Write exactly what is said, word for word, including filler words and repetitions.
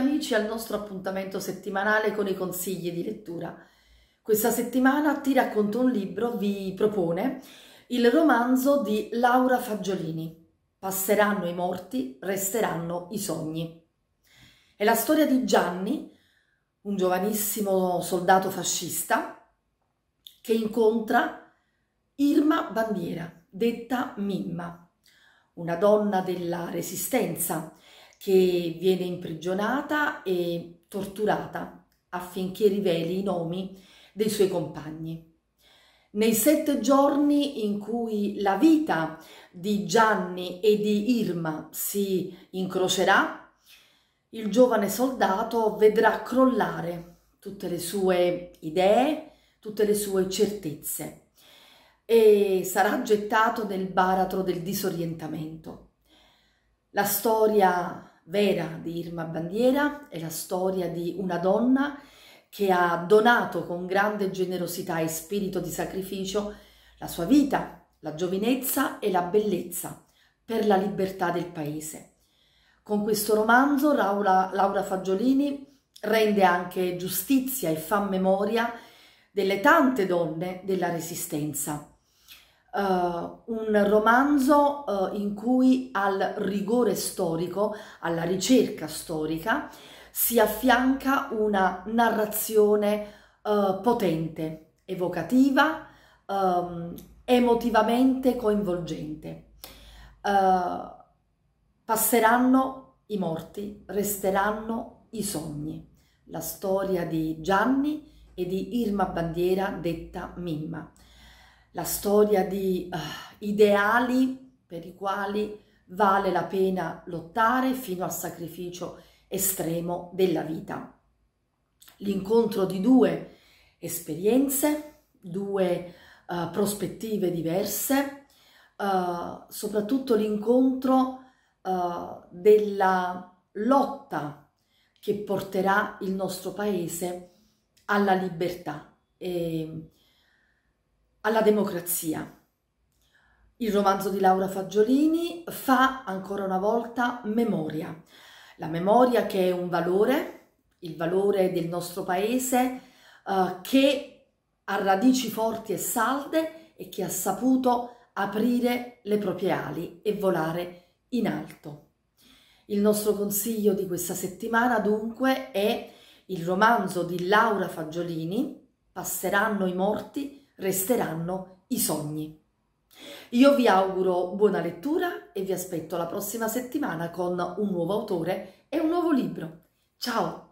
amici al nostro appuntamento settimanale con i consigli di lettura. Questa settimana Ti racconto un libro vi propone il romanzo di Laura Fagiolini, Passeranno i morti, resteranno i sogni. È la storia di Gianni, un giovanissimo soldato fascista, che incontra Irma Bandiera, detta Mimma, una donna della Resistenza che viene imprigionata e torturata affinché riveli i nomi dei suoi compagni. Nei sette giorni in cui la vita di Gianni e di Irma si incrocerà, il giovane soldato vedrà crollare tutte le sue idee, tutte le sue certezze, e sarà gettato nel baratro del disorientamento. La storia vera di Irma Bandiera è la storia di una donna che ha donato con grande generosità e spirito di sacrificio la sua vita, la giovinezza e la bellezza per la libertà del paese. Con questo romanzo Laura, Laura Fagiolini rende anche giustizia e fa memoria delle tante donne della Resistenza. Uh, un romanzo uh, in cui al rigore storico, alla ricerca storica, si affianca una narrazione uh, potente, evocativa, um, emotivamente coinvolgente. Uh, passeranno i morti, resteranno i sogni. La storia di Gianni e di Irma Bandiera, detta Mimma. La storia di uh, ideali per i quali vale la pena lottare fino al sacrificio estremo della vita. L'incontro di due esperienze, due uh, prospettive diverse, uh, soprattutto l'incontro uh, della lotta che porterà il nostro paese alla libertà e alla democrazia. Il romanzo di Laura Fagiolini fa ancora una volta memoria, la memoria che è un valore, il valore del nostro paese eh, che ha radici forti e salde e che ha saputo aprire le proprie ali e volare in alto. Il nostro consiglio di questa settimana dunque è il romanzo di Laura Fagiolini, Passeranno i morti, resteranno i sogni. Io vi auguro buona lettura e vi aspetto la prossima settimana con un nuovo autore e un nuovo libro. Ciao!